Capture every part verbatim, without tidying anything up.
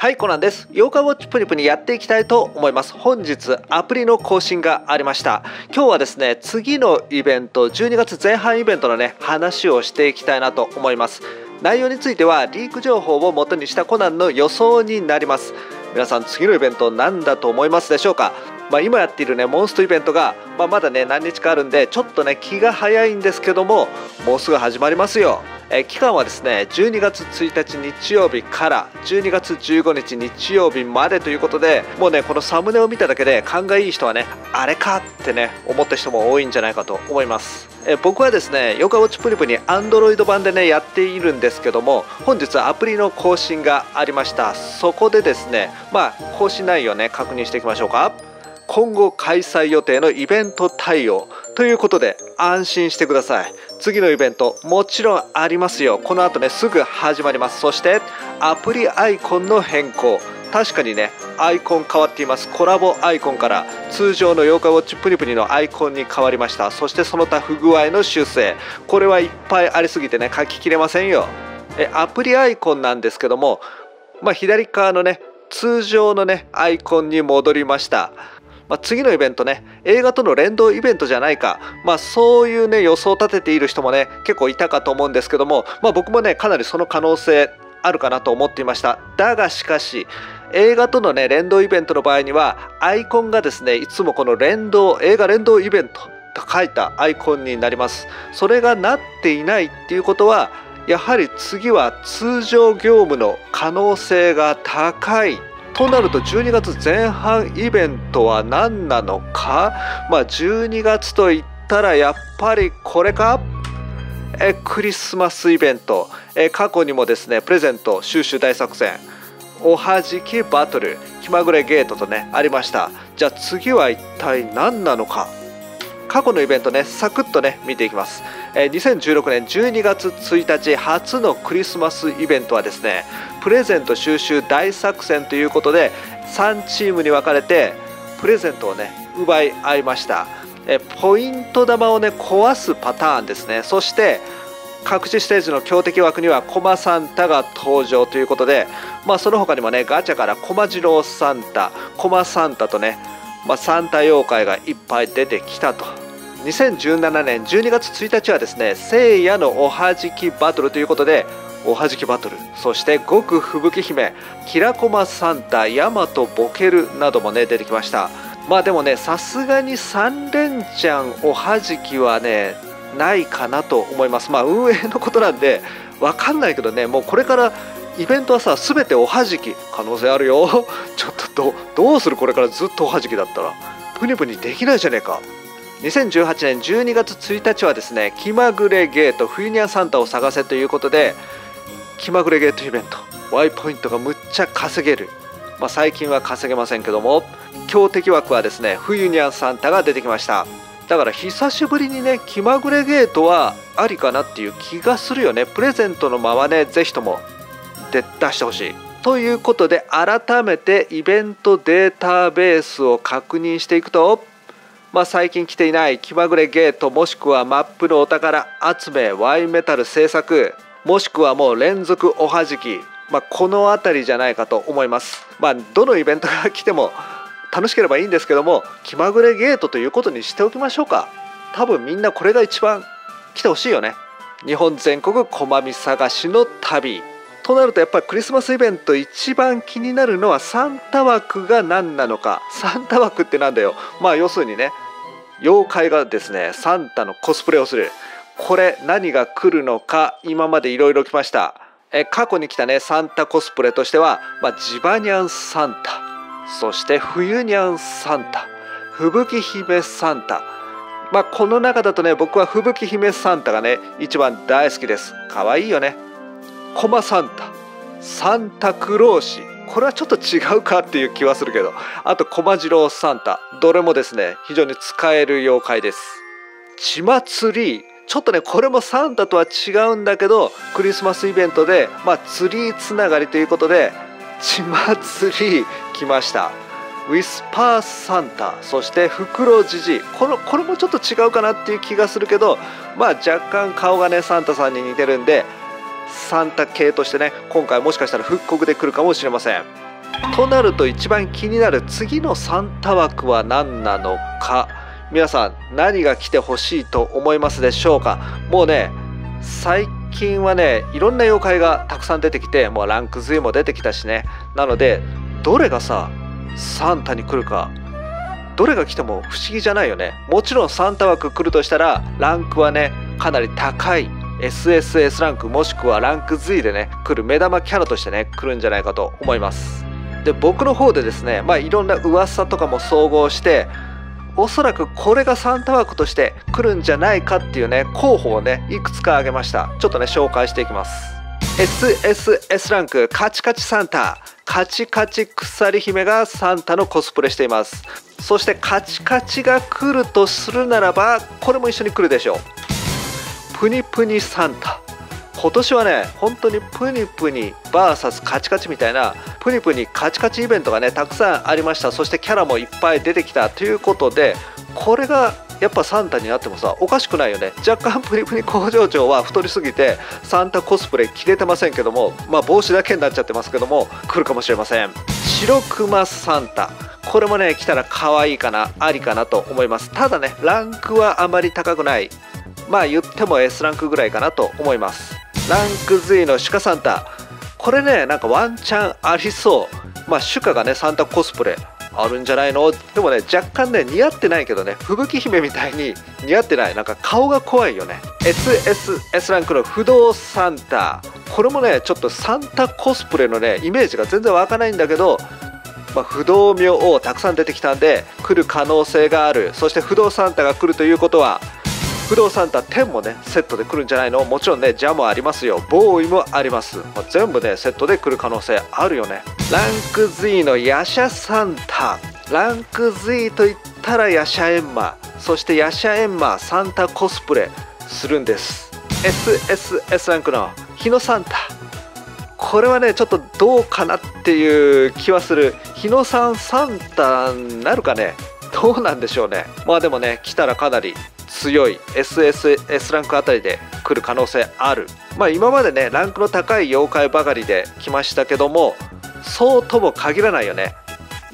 はい、コナンです。妖怪ウォッチプニプニやっていきたいと思います。本日アプリの更新がありました。今日はですね、次のイベント、じゅうにがつぜん半イベントのね、話をしていきたいなと思います。内容についてはリーク情報を元にしたコナンの予想になります。皆さん、次のイベント何だと思いますでしょうか？まあ、今やっているね、モンストイベントが、まあ、まだね、何日かあるんで、ちょっとね、気が早いんですけども、もうすぐ始まりますよ。えー、期間はですね、じゅうにがつついたち日曜日からじゅうにがつじゅうごにち日曜日までということで、もうね、このサムネを見ただけで、勘がいい人はね、あれかってね、思った人も多いんじゃないかと思います。えー、僕はですね、妖怪ウォッチプニプニ、Android 版でね、やっているんですけども、本日アプリの更新がありました。そこでですね、まあ、更新内容ね、確認していきましょうか。今後開催予定のイベント対応ということで、安心してください。次のイベントもちろんありますよ。この後ね、すぐ始まります。そしてアプリアイコンの変更、確かにね、アイコン変わっています。コラボアイコンから通常の妖怪ウォッチプニプニのアイコンに変わりました。そしてその他不具合の修正、これはいっぱいありすぎてね、書ききれませんよ。えアプリアイコンなんですけども、まあ、左側のね、通常のね、アイコンに戻りました。まあ、次のイベントね、映画との連動イベントじゃないか、まあ、そういうね、予想を立てている人もね、結構いたかと思うんですけども、まあ、僕もね、かなりその可能性あるかなと思っていました。だがしかし、映画とのね、連動イベントの場合には、アイコンがですね、いつもこの連動映画連動イベントと書いたアイコンになります。それがなっていないっていうことは、やはり次は通常業務の可能性が高い。となると、じゅうにがつぜん半イベントは何なのか。まあ、じゅうにがつといったらやっぱりこれか。えクリスマスイベント、え過去にもですね、プレゼント収集大作戦、おはじきバトル、気まぐれゲートとね、ありました。じゃあ次は一体何なのか。過去のイベントね、サクッとね、見ていきます。えにせんじゅうろくねんじゅうにがつついたち初のクリスマスイベントはですね、プレゼント収集大作戦ということで、さんチームに分かれてプレゼントをね、奪い合いました。えポイント玉をね、壊すパターンですね。そして各地ステージの強敵枠にはコマサンタが登場ということで、まあ、その他にもね、ガチャからコマジローサンタ、コマサンタとね、まあ、サンタ妖怪がいっぱい出てきたと。にせんじゅうななねんじゅうにがつついたちはですね、聖夜のおはじきバトルということで、おはじきバトル、そして極吹雪姫、キラコマサンタ、ヤマトボケルなどもね、出てきました。まあでもね、さすがにさんれんちゃんおはじきはね、ないかなと思います。まあ運営のことなんで分かんないけどね、もうこれからイベントはさ、全ておはじき可能性あるよ。ちょっと ど, どうする、これからずっとおはじきだったらプニプニできないじゃねえか。にせんじゅうはちねんじゅうにがつついたちはですね、気まぐれゲート、冬にゃサンタを探せということで、気まぐれゲートイベント、 Y ポイントがむっちゃ稼げる。まあ、最近は稼げませんけども、強敵枠はですね、冬にゃサンタが出てきました。だから久しぶりにね、気まぐれゲートはありかなっていう気がするよね。プレゼントのままね、ぜひともで出してほしいということで、改めてイベントデータベースを確認していくと、まあ、最近来ていない気まぐれゲート、もしくはマップのお宝集め、 Y メタル制作、もしくはもう連続おはじき、まあ、この辺りじゃないかと思います。まあ、どのイベントが来ても楽しければいいんですけども、気まぐれゲートということにしておきましょうか。多分みんなこれが一番来てほしいよね。日本全国こまみ探しの旅となると、やっぱりクリスマスイベント一番気になるのはサンタ枠が何なのか。サンタ枠ってなんだよ。まあ要するにね、妖怪がですね、サンタのコスプレをする。これ何が来るのか。今までいろいろ来ました。え過去に来たね、サンタコスプレとしては、まあ、ジバニャンサンタ、そして冬ニャンサンタ、吹雪姫サンタ。まあこの中だとね、僕は吹雪姫サンタがね、一番大好きです。可愛いよね。コマサンタ、サンタクローシ、これはちょっと違うかっていう気はするけど、あとコマジローサンタ、どれもですね、非常に使える妖怪です。ちまつり、ちょっとね、これもサンタとは違うんだけど、クリスマスイベントで、まあ、ツリーつながりということでちまつり来ました。ウィスパーサンタ、そしてフクロジジイ、このこれもちょっと違うかなっていう気がするけど、まあ若干顔がね、サンタさんに似てるんで、サンタ系としてね、今回もしかしたら復刻で来るかもしれません。となると一番気になる次のさん多枠は何なのか、皆さん何が来てほしいと思いますでしょうか。もうね、最近はね、いろんな妖怪がたくさん出てきて、もうランクずいも出てきたしね。なのでどれがささん多に来るか、どれが来ても不思議じゃないよね。もちろんさん多枠来るとしたらランクはねかなり高い エスエスエス ランクもしくはランク Z でね来る目玉キャラとしてね来るんじゃないかと思います。で、僕の方でですね、まあいろんな噂とかも総合しておそらくこれがさん多枠として来るんじゃないかっていうね候補をねいくつか挙げました。ちょっとね紹介していきます。 エスエスエス ランクカチカチサンタ、カチカチ鎖姫がサンタのコスプレしています。そしてカチカチが来るとするならばこれも一緒に来るでしょう。プニプニサンタ、今年はね本当にプニプニ ブイエス カチカチみたいなプニプニカチカチイベントがねたくさんありました。そしてキャラもいっぱい出てきたということで、これがやっぱサンタになってもさおかしくないよね。若干プニプニ工場長は太りすぎてサンタコスプレ着れてませんけども、まあ帽子だけになっちゃってますけども来るかもしれません。白クマサンタ、これもね来たら可愛いかな、ありかなと思います。ただねランクはあまり高くない、まあ言っても エス ランクぐらいかなと思います。ランク Z のシュカサンタ、これねなんかワンチャンありそう。まあシュカがねサンタコスプレあるんじゃないの。でもね若干ね似合ってないけどね、吹雪姫みたいに似合ってない、なんか顔が怖いよね。 エスエスエス ランクの不動サンタ、これもねちょっとサンタコスプレのねイメージが全然湧かないんだけど、まあ、不動明王たくさん出てきたんで来る可能性がある。そして不動サンタが来るということは不動サンタ天もねセットで来るんじゃないの。もちろんねジャもありますよ、ボーイもあります、まあ、全部ねセットで来る可能性あるよね。ランク Z のヤシャサンタ、ランク Z といったらヤシャエンマ、そしてヤシャエンマサンタコスプレするんです。 エスエスエス ランクのヒノサンタ、これはねちょっとどうかなっていう気はする。ヒノさんサンタになるかね、どうなんでしょうね。まあでもね来たらかなり強い エスエスエス ランクあたりで来る可能性ある。まあ今までねランクの高い妖怪ばかりで来ましたけども、そうとも限らないよね。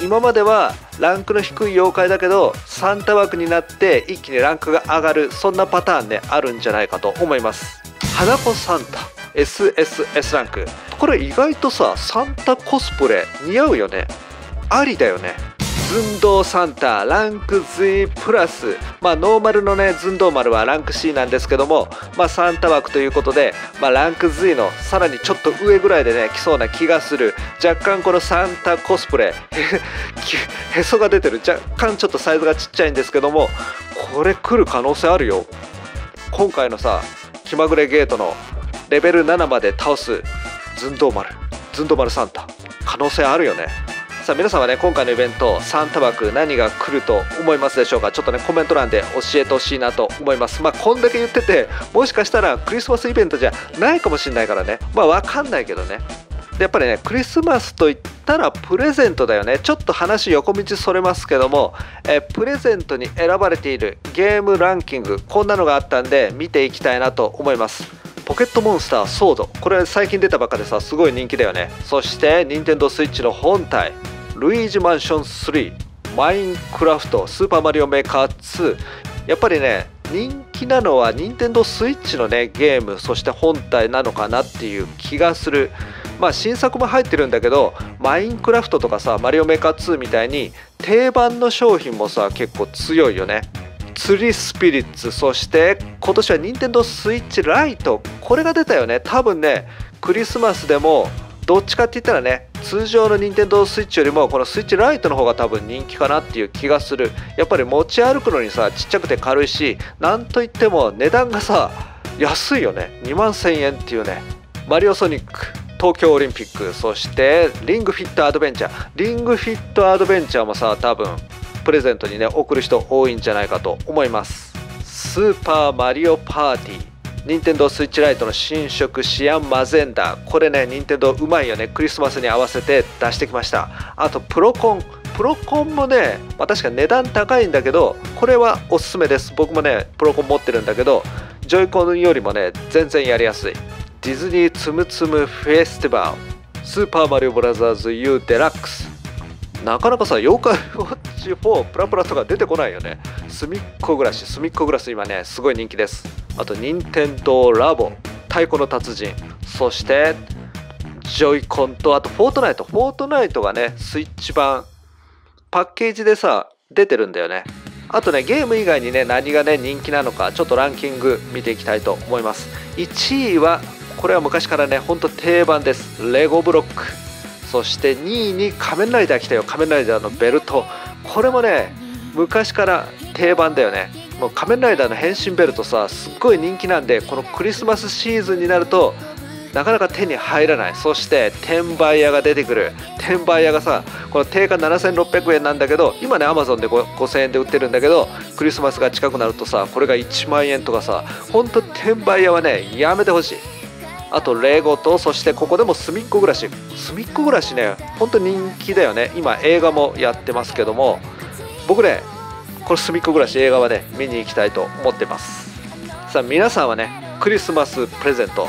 今まではランクの低い妖怪だけどサンタ枠になって一気にランクが上がる、そんなパターンねあるんじゃないかと思います。花子サンタ エスエスエス ランク、これ意外とさサンタコスプレ似合うよね、ありだよね。寸胴サンタランク Z プラス、まあノーマルのね寸胴丸はランク C なんですけども、まあサンタ枠ということで、まあ、ランク Z のさらにちょっと上ぐらいでね来そうな気がする。若干このサンタコスプレ へ, へそが出てる、若干ちょっとサイズがちっちゃいんですけども、これ来る可能性あるよ。今回のさ気まぐれゲートのレベルななまで倒す寸胴丸、寸胴丸サンタ可能性あるよね。さあ皆さんはね今回のイベントサンタ枠何が来ると思いますでしょうか。ちょっとねコメント欄で教えてほしいなと思います。まあこんだけ言っててもしかしたらクリスマスイベントじゃないかもしれないからね、まあ分かんないけどね。でやっぱりねクリスマスといったらプレゼントだよね。ちょっと話横道それますけども、えプレゼントに選ばれているゲームランキング、こんなのがあったんで見ていきたいなと思います。ポケットモンスターソード、これ最近出たばっかでさすごい人気だよね。そして任天堂スイッチの本体ルイージマンションスリー、マインクラフト、スーパーマリオメーカーツー、やっぱりね人気なのは任天堂スイッチのねゲーム、そして本体なのかなっていう気がする。まあ新作も入ってるんだけどマインクラフトとかさマリオメーカーツーみたいに定番の商品もさ結構強いよね。釣りスピリッツ、そして今年は任天堂スイッチライト、これが出たよね。多分ねクリスマスでもどっちかって言ったらね通常の任天堂スイッチよりもこのスイッチライトの方が多分人気かなっていう気がする。やっぱり持ち歩くのにさちっちゃくて軽いし、なんといっても値段がさ安いよね。にまんせんえんっていうね。マリオソニック、東京オリンピック、そしてリングフィットアドベンチャー、リングフィットアドベンチャーもさ多分プレゼントにね送る人多いんじゃないかと思います。スーパーマリオパーティー、任天堂スイッチライトの新色シアンマゼンダー、これね任天堂うまいよね。クリスマスに合わせて出してきました。あとプロコン、プロコンもね、まあ、確か値段高いんだけどこれはおすすめです。僕もねプロコン持ってるんだけどジョイコンよりもね全然やりやすい。ディズニーツムツムフェスティバル、スーパーマリオブラザーズ U デラックス。なかなかさ、妖怪ウォッチフォープラプラとか出てこないよね。すみっこ暮らし、すみっこ暮らし今ねすごい人気です。あと任天堂ラボ、太鼓の達人、そしてジョイコンと、あとフォートナイト。フォートナイトがねスイッチ版パッケージでさ出てるんだよね。あとね、ゲーム以外にね何がね人気なのか、ちょっとランキング見ていきたいと思います。いちいはこれは昔からねほんと定番です、レゴブロック。そしてにいに仮面ライダー来たよ、仮面ライダーのベルト。これもね昔から定番だよね。もう仮面ライダーの変身ベルトさすっごい人気なんで、このクリスマスシーズンになるとなかなか手に入らない。そして転売屋が出てくる。転売屋がさ、この定価ななせんろっぴゃくえんなんだけど、今ねアマゾンでごせんえんで売ってるんだけど、クリスマスが近くなるとさこれがいちまんえんとかさ、ほんと転売屋はねやめてほしい。あとレゴと、そしてここでもすみっこ暮らし。すみっこ暮らしねほんと人気だよね。今映画もやってますけども、僕ねこのすみっこ暮らし映画はね見に行きたいと思ってます。さあ皆さんはねクリスマスプレゼント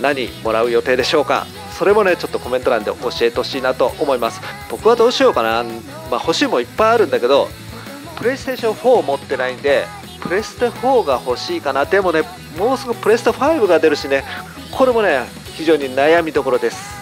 何もらう予定でしょうか。それもねちょっとコメント欄で教えてほしいなと思います。僕はどうしようかな、まあ、欲しいもんいっぱいあるんだけど、プレイステーションフォー持ってないんでプレステフォーが欲しいかな。でもねもうすぐプレステファイブが出るしね、これもね非常に悩みどころです。